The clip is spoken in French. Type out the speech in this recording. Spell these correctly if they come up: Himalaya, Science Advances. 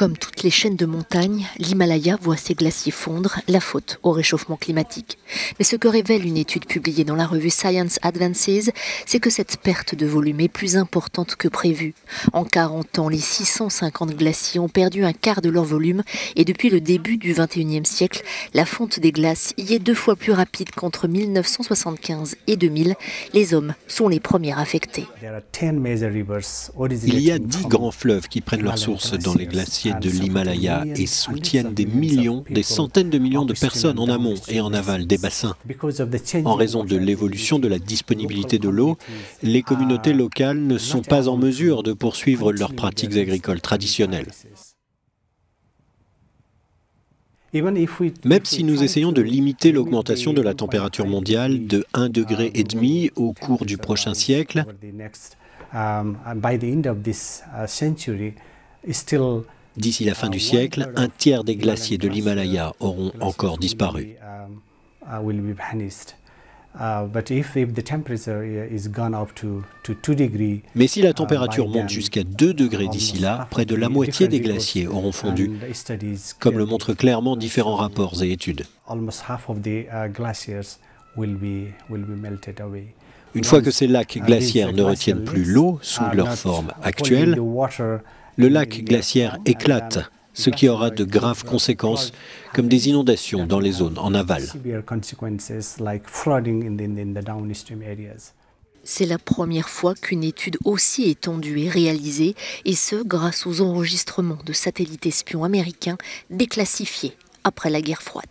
Comme toutes les chaînes de montagne, l'Himalaya voit ses glaciers fondre, la faute au réchauffement climatique. Mais ce que révèle une étude publiée dans la revue Science Advances, c'est que cette perte de volume est plus importante que prévue. En 40 ans, les 650 glaciers ont perdu un quart de leur volume et depuis le début du XXIe siècle, la fonte des glaces y est 2 fois plus rapide qu'entre 1975 et 2000. Les hommes sont les premiers affectés. Il y a 10 grands fleuves qui prennent leur source dans les glaciers de l'Himalaya et soutiennent des millions, des centaines de millions de personnes en amont et en aval des bassins. En raison de l'évolution de la disponibilité de l'eau, les communautés locales ne sont pas en mesure de poursuivre leurs pratiques agricoles traditionnelles. Même si nous essayons de limiter l'augmentation de la température mondiale de 1,5 degré au cours du prochain siècle, d'ici la fin du siècle, un tiers des glaciers de l'Himalaya auront encore disparu. Mais si la température monte jusqu'à 2 degrés d'ici là, près de la moitié des glaciers auront fondu, comme le montrent clairement différents rapports et études. Une fois que ces lacs glaciaires ne retiennent plus l'eau sous leur forme actuelle, le lac glaciaire éclate, ce qui aura de graves conséquences, comme des inondations dans les zones en aval. C'est la première fois qu'une étude aussi étendue est réalisée, et ce grâce aux enregistrements de satellites espions américains déclassifiés après la guerre froide.